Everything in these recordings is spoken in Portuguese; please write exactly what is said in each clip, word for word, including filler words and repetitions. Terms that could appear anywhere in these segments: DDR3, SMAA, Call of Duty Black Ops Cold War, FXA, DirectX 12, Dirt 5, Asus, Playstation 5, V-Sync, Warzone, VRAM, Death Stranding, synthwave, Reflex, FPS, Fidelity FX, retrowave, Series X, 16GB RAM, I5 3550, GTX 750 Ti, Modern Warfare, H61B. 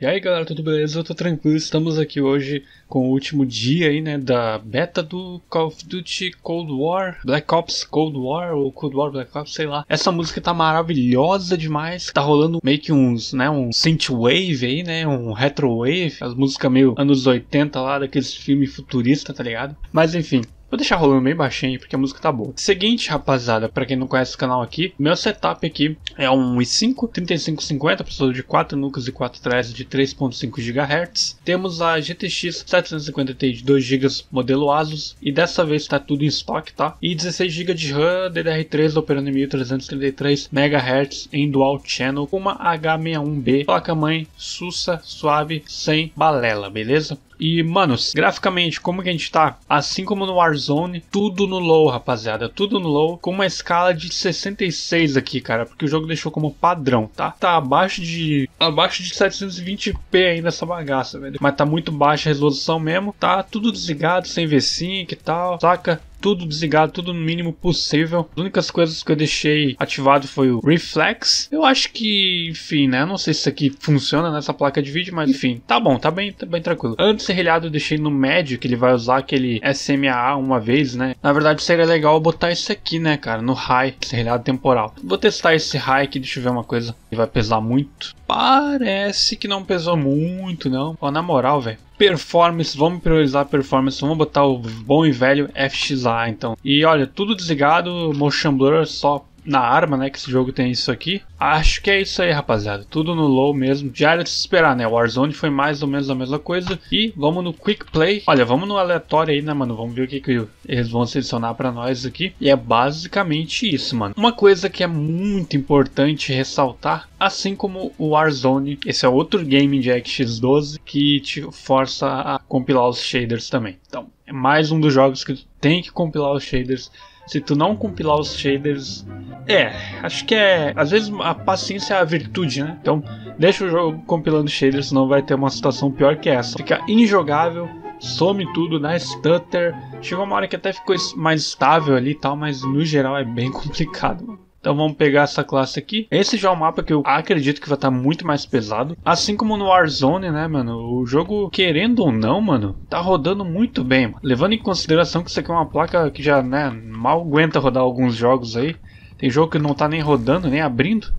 E aí galera, tudo beleza? Eu tô tranquilo, estamos aqui hoje com o último dia aí, né, da beta do Call of Duty Cold War, Black Ops Cold War, ou Cold War Black Ops, sei lá. Essa música tá maravilhosa demais, tá rolando meio que uns, né, um synthwave aí, né, um retrowave, as músicas meio anos oitenta lá, daqueles filmes futuristas, tá ligado? Mas enfim... Vou deixar rolando bem baixinho porque a música tá boa. Seguinte, rapaziada, pra quem não conhece o canal aqui, meu setup aqui é um i cinco trinta e cinco cinquenta, processador de quatro núcleos e quatro threads de três ponto cinco gigahertz. Temos a G T X setecentos e cinquenta Ti de dois gigas modelo Asus, e dessa vez tá tudo em estoque, tá? E dezesseis gigas de RAM, D D R três operando em mil trezentos e trinta e três megahertz em dual channel, com uma H sessenta e um B, placa-mãe sussa, suave, sem balela, beleza? E, manos, graficamente, como que a gente tá? Assim como no Warzone, tudo no low, rapaziada. Tudo no low, com uma escala de sessenta e seis aqui, cara. Porque o jogo deixou como padrão, tá? Tá abaixo de... Abaixo de setecentos e vinte p ainda essa bagaça, velho. Mas tá muito baixa a resolução mesmo. Tá tudo desligado, sem V-Sync e tal, saca? Tudo desligado, tudo no mínimo possível. As únicas coisas que eu deixei ativado foi o Reflex. Eu acho que, enfim, né? Eu não sei se isso aqui funciona nessa placa de vídeo, mas enfim, tá bom, tá bem, tá bem tranquilo. Antes de serrilhado eu deixei no médio, que ele vai usar aquele S M A A uma vez, né? Na verdade seria legal botar isso aqui, né, cara? No high, serrilhado temporal. Vou testar esse high aqui, deixa eu ver uma coisa. Ele vai pesar muito? Parece que não pesou muito, não. Ó, na moral, velho. Performance, vamos priorizar a performance, vamos botar o bom e velho F X A, então. E olha, tudo desligado, motion blur só na arma, né, que esse jogo tem isso aqui. Acho que é isso aí, rapaziada, tudo no low mesmo. Já era de se esperar, né, o Warzone foi mais ou menos a mesma coisa. E vamos no Quick Play, olha, vamos no aleatório aí, né, mano, vamos ver o que que eles vão selecionar pra nós aqui. E é basicamente isso, mano. Uma coisa que é muito importante ressaltar, assim como o Warzone, esse é outro game de X doze que te força a compilar os shaders também. Então, é mais um dos jogos que tu tem que compilar os shaders. Se tu não compilar os shaders... É, acho que é... Às vezes a paciência é a virtude, né? Então, deixa o jogo compilando shaders, senão vai ter uma situação pior que essa. Fica injogável, some tudo, dá stutter. Chegou uma hora que até ficou mais estável ali e tal, mas no geral é bem complicado, mano. Então vamos pegar essa classe aqui. Esse já é um mapa que eu acredito que vai estar muito mais pesado. Assim como no Warzone, né, mano? O jogo, querendo ou não, mano, tá rodando muito bem, mano. Levando em consideração que isso aqui é uma placa que já, né, mal aguenta rodar alguns jogos aí. Tem jogo que não tá nem rodando, nem abrindo.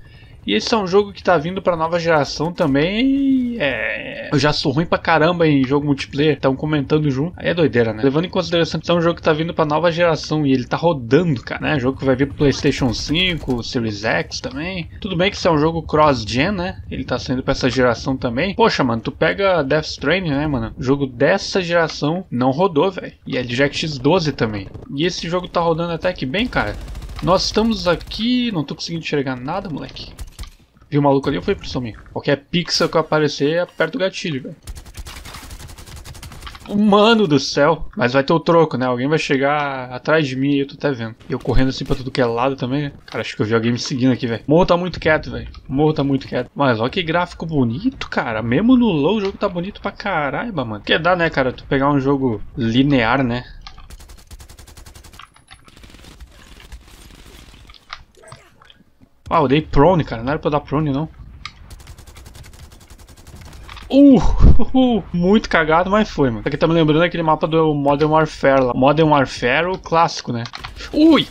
E esse é um jogo que tá vindo pra nova geração também. É... Eu já sou ruim pra caramba em jogo multiplayer. Tão comentando junto. Aí é doideira, né? Levando em consideração que esse é um jogo que tá vindo pra nova geração. E ele tá rodando, cara, né? Jogo que vai vir pro Playstation cinco, Series X também. Tudo bem que esse é um jogo cross-gen, né? Ele tá saindo pra essa geração também. Poxa, mano, tu pega Death Stranding, né, mano? O jogo dessa geração não rodou, velho. E é DirectX doze também. E esse jogo tá rodando até que bem, cara. Nós estamos aqui... Não tô conseguindo enxergar nada, moleque. Viu o maluco ali ou foi pro som minha? Qualquer pixel que aparecer, aperta o gatilho, velho. Mano do céu! Mas vai ter o troco, né? Alguém vai chegar atrás de mim e eu tô até vendo. E eu correndo assim pra tudo que é lado também, né? Cara, acho que eu vi alguém me seguindo aqui, velho. Morro tá muito quieto, velho. Morro tá muito quieto. Mas olha que gráfico bonito, cara. Mesmo no low, o jogo tá bonito pra caraiba, mano. Que dá, né, cara? Tu pegar um jogo linear, né? Ah, eu dei prone, cara. Não era pra dar prone, não. Uh, uh, uh! Muito cagado, mas foi, mano. Isso aqui tá me lembrando aquele mapa do Modern Warfare lá. Modern Warfare, o clássico, né? Ui!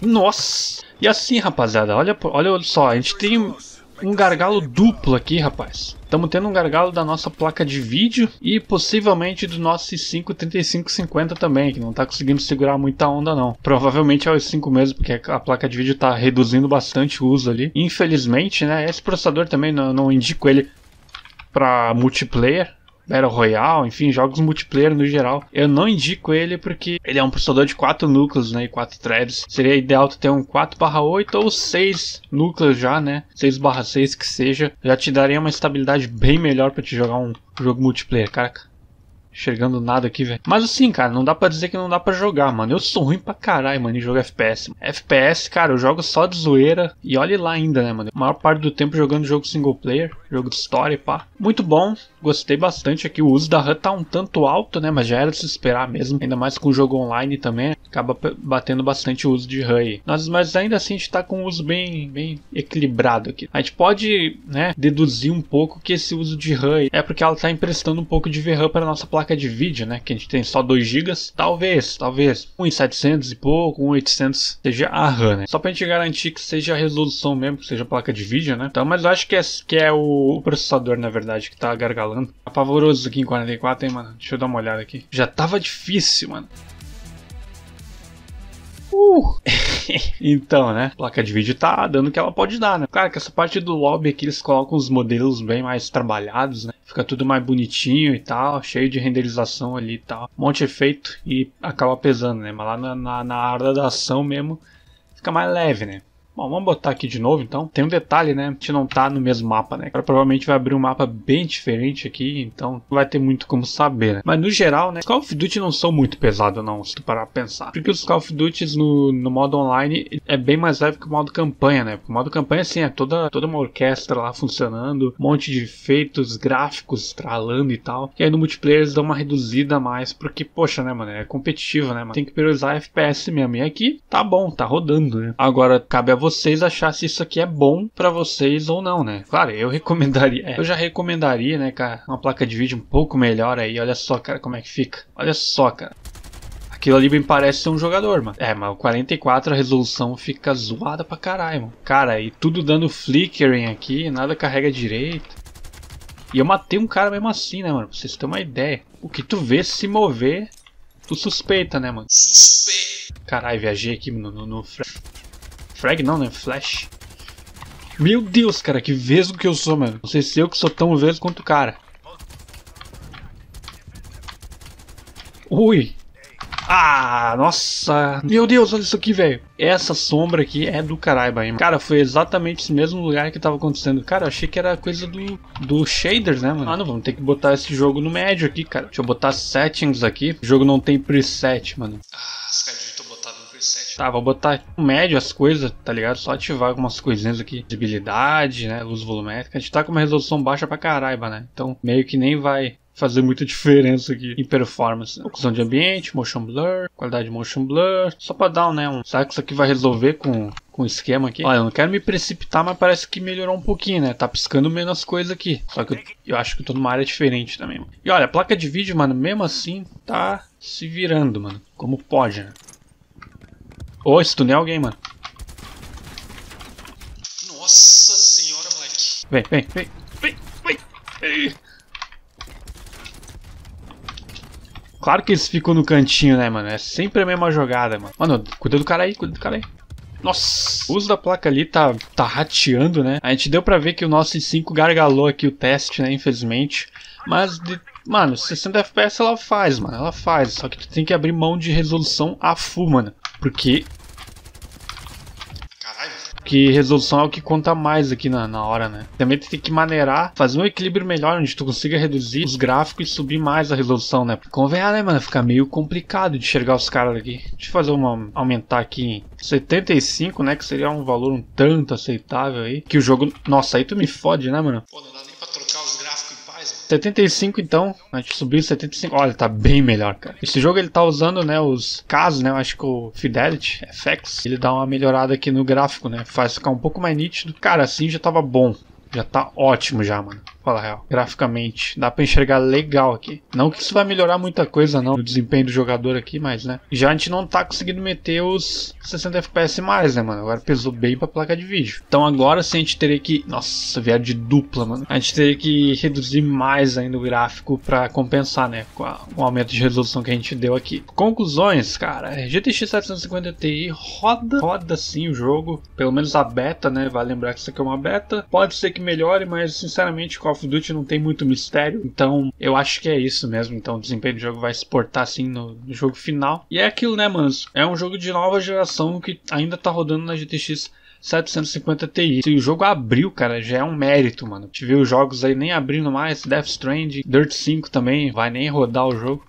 Nossa! E assim, rapaziada, olha, olha só. A gente tem um gargalo duplo aqui, rapaz. Estamos tendo um gargalo da nossa placa de vídeo e possivelmente do nosso i cinco trinta e cinco cinquenta também, que não está conseguindo segurar muita onda não. Provavelmente é o i cinco mesmo, porque a placa de vídeo está reduzindo bastante o uso ali. Infelizmente, né, esse processador também não, não indico ele para multiplayer, Battle Royale, enfim, jogos multiplayer no geral. Eu não indico ele porque ele é um processador de quatro núcleos, né, e quatro threads. Seria ideal tu ter um quatro barra oito ou seis núcleos já, né, seis barra seis que seja. Já te daria uma estabilidade bem melhor pra te jogar um jogo multiplayer, caraca. enxergando nada aqui, velho. Mas assim, cara, não dá pra dizer que não dá pra jogar, mano. Eu sou ruim pra caralho, mano, em jogo F P S. Mano. F P S, cara, eu jogo só de zoeira. E olhe lá ainda, né, mano? A maior parte do tempo jogando jogo single player, jogo de história, pá. Muito bom, gostei bastante aqui. O uso da RAM tá um tanto alto, né? Mas já era de se esperar mesmo. Ainda mais com o jogo online também. Acaba batendo bastante o uso de RAM aí. Mas, mas ainda assim a gente tá com um uso bem, bem equilibrado aqui. A gente pode, né, deduzir um pouco que esse uso de RAM aí é porque ela tá emprestando um pouco de V RAM para nossa placa de vídeo, né? Que a gente tem só dois gigas. Talvez, talvez um mil e setecentos e pouco, um mil e oitocentos seja a RAM, né? Só pra gente garantir que seja a resolução mesmo, que seja a placa de vídeo, né? Então, mas eu acho que é, que é o processador, na verdade, que tá gargalando. Tá pavoroso aqui em quarenta e quatro, hein, mano? Deixa eu dar uma olhada aqui. Já tava difícil, mano. Uh! Então, né? A placa de vídeo tá dando o que ela pode dar, né? Cara, que essa parte do lobby aqui eles colocam os modelos bem mais trabalhados, né? Fica tudo mais bonitinho e tal, cheio de renderização ali e tal. Um monte de efeito e acaba pesando, né? Mas lá na, na, na hora da ação mesmo fica mais leve, né? Bom, vamos botar aqui de novo então. Tem um detalhe, né? A gente não tá no mesmo mapa, né? Agora provavelmente vai abrir um mapa bem diferente aqui, então não vai ter muito como saber, né? Mas no geral, né? Os Call of Duty não são muito pesados não, se tu parar pra pensar. Porque os Call of Duty no, no modo online é bem mais leve que o modo campanha, né? Porque o modo campanha, assim, é toda, toda uma orquestra lá funcionando, um monte de efeitos, gráficos estralando e tal. E aí no multiplayer eles dão uma reduzida a mais, porque, poxa, né, mano? É competitivo, né, mano? Tem que priorizar F P S mesmo. E aqui tá bom, tá rodando, né? Agora cabe a você vocês achar se isso aqui é bom pra vocês ou não, né? Claro, eu recomendaria. É, eu já recomendaria, né, cara? Uma placa de vídeo um pouco melhor aí. Olha só, cara, como é que fica. Olha só, cara. Aquilo ali bem parece ser um jogador, mano. É, mas o quarenta e quatro a resolução fica zoada pra caralho, mano. Cara, e tudo dando flickering aqui. Nada carrega direito. E eu matei um cara mesmo assim, né, mano? Pra vocês terem uma ideia. O que tu vê se mover, tu suspeita, né, mano? Suspeita. Caralho, viajei aqui no... no, no... Frag não, né? Flash. Meu Deus, cara, que vesgo que eu sou, mano. Não sei se eu que sou tão vesgo quanto o cara. Ui. Ah, nossa. Meu Deus, olha isso aqui, velho. Essa sombra aqui é do caralho, hein, mano. Cara, foi exatamente esse mesmo lugar que tava acontecendo. Cara, eu achei que era coisa do, do shaders, né, mano? Ah, não, vamos ter que botar esse jogo no médio aqui, cara. Deixa eu botar settings aqui. O jogo não tem preset, mano. Ah, escadinho. Tá, vou botar no médio as coisas, tá ligado? Só ativar algumas coisinhas aqui. Visibilidade, né? Luz volumétrica. A gente tá com uma resolução baixa pra caraiba, né? Então meio que nem vai fazer muita diferença aqui em performance. Né? Oclusão de ambiente, motion blur, qualidade de motion blur. Só pra dar, né? Um... Será que isso aqui vai resolver com... com o esquema aqui? Olha, eu não quero me precipitar, mas parece que melhorou um pouquinho, né? Tá piscando menos coisa aqui. Só que eu, eu acho que eu tô numa área diferente também, mano. E olha, a placa de vídeo, mano, mesmo assim tá se virando, mano. Como pode, né? Ô, oh, stunei alguém, mano. Nossa senhora, moleque. Vem, vem, vem, vem, vem, vem. Claro que eles ficam no cantinho, né, mano? É sempre a mesma jogada, mano. Mano, cuida do cara aí, cuida do cara aí. Nossa, o uso da placa ali tá, tá rateando, né? A gente deu pra ver que o nosso i cinco gargalou aqui o teste, né, infelizmente. Mas... de... mano, sessenta F P S ela faz, mano. Ela faz. Só que tu tem que abrir mão de resolução a full, mano. Porque... caralho. Porque resolução é o que conta mais aqui na, na hora, né? Também tu tem que maneirar, fazer um equilíbrio melhor, onde tu consiga reduzir os gráficos e subir mais a resolução, né? Convenha, né, mano? Fica meio complicado de enxergar os caras aqui. Deixa eu fazer uma... aumentar aqui em setenta e cinco, né? Que seria um valor um tanto aceitável aí. Que o jogo... nossa, aí tu me fode, né, mano? Pô, não dá nem pra trocar os gráficos. setenta e cinco então, a gente subiu setenta e cinco, olha, tá bem melhor, cara. Esse jogo ele tá usando, né, os casos, né, eu acho que o Fidelity F X, ele dá uma melhorada aqui no gráfico, né, faz ficar um pouco mais nítido. Cara, assim já tava bom, já tá ótimo já, mano, fala real. Graficamente, dá pra enxergar legal aqui. Não que isso vai melhorar muita coisa não, no desempenho do jogador aqui, mas, né, já a gente não tá conseguindo meter os sessenta F P S mais, né, mano, agora pesou bem pra placa de vídeo. Então agora sim a gente teria que, nossa, vier de dupla, mano, a gente teria que reduzir mais ainda o gráfico pra compensar, né, com a... o aumento de resolução que a gente deu aqui. Conclusões, cara, G T X setecentos e cinquenta Ti roda, roda sim o jogo, pelo menos a beta, né, vai lembrar que isso aqui é uma beta, pode ser que melhore, mas sinceramente Call of Duty não tem muito mistério, então eu acho que é isso mesmo, então o desempenho do jogo vai exportar assim no, no jogo final, e é aquilo, né, mano, é um jogo de nova geração que ainda tá rodando na G T X setecentos e cinquenta Ti. Se o jogo abriu, cara, já é um mérito, mano. A gente vê os jogos aí nem abrindo mais. Death Stranding, Dirt cinco também, vai nem rodar o jogo.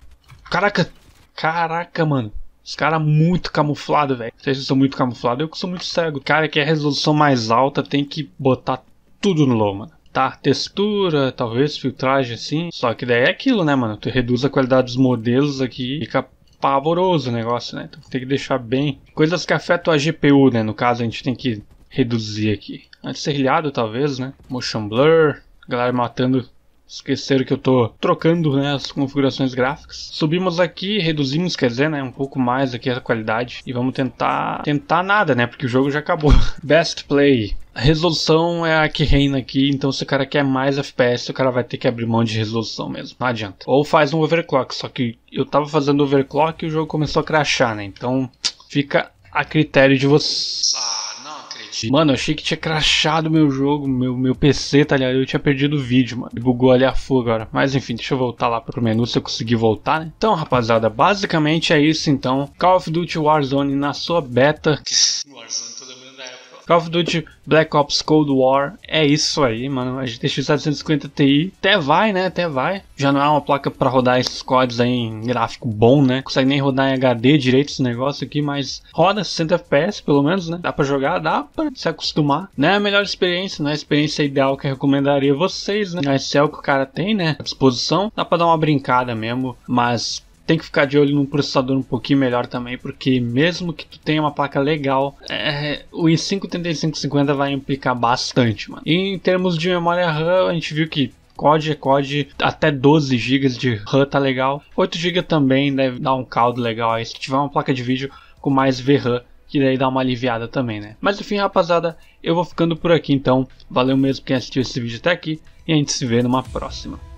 Caraca, caraca, mano. Os caras muito camuflados, velho. Vocês são muito camuflados, eu que sou muito cego. Cara, que é resolução mais alta, tem que botar tudo no low, mano. Tá, textura, talvez, filtragem, assim. Só que daí é aquilo, né, mano? Tu reduz a qualidade dos modelos aqui, fica pavoroso o negócio, né? Então tem que deixar bem. Coisas que afetam a G P U, né? No caso, a gente tem que reduzir aqui. Anti-serrilhado, talvez, né? Motion blur, galera matando... Esqueceram que eu tô trocando, né, as configurações gráficas. Subimos aqui, reduzimos, quer dizer, né, um pouco mais aqui a qualidade. E vamos tentar... Tentar nada, né, porque o jogo já acabou. Best Play. A resolução é a que reina aqui, então se o cara quer mais F P S, o cara vai ter que abrir mão de resolução mesmo. Não adianta. Ou faz um overclock, só que eu tava fazendo overclock e o jogo começou a crashar, né. Então fica a critério de vocês. Ah, não acredito. Mano, eu achei que tinha crashado meu jogo, meu, meu P C, tá ligado? Eu tinha perdido o vídeo, mano. E bugou ali a full agora. Mas enfim, deixa eu voltar lá pro menu se eu conseguir voltar, né? Então, rapaziada, basicamente é isso, então. Call of Duty Warzone na sua beta. Warzone, todo mundo da época. Call of Duty Black Ops Cold War. É isso aí, mano. A G T X setecentos e cinquenta Ti. Até vai, né? Até vai. Já não é uma placa pra rodar esses códigos aí em gráfico bom, né? Não consegue nem rodar em H D direito esse negócio aqui, mas roda sessenta F P S pelo menos, né? Dá pra jogar, dá pra se acostumar. Não é a melhor experiência, não é a experiência ideal que eu recomendaria a vocês, né? Mas é o que o cara tem, né? À disposição. Dá pra dar uma brincada mesmo, mas... Tem que ficar de olho num processador um pouquinho melhor também, porque mesmo que tu tenha uma placa legal, é, o i cinco trinta e cinco cinquenta vai implicar bastante, mano. E em termos de memória RAM, a gente viu que C O D é C O D, até doze gigas de RAM tá legal. oito gigas também deve dar um caldo legal aí, se tiver uma placa de vídeo com mais V RAM, que daí dá uma aliviada também, né? Mas enfim, rapaziada, eu vou ficando por aqui então. Valeu mesmo quem assistiu esse vídeo até aqui e a gente se vê numa próxima.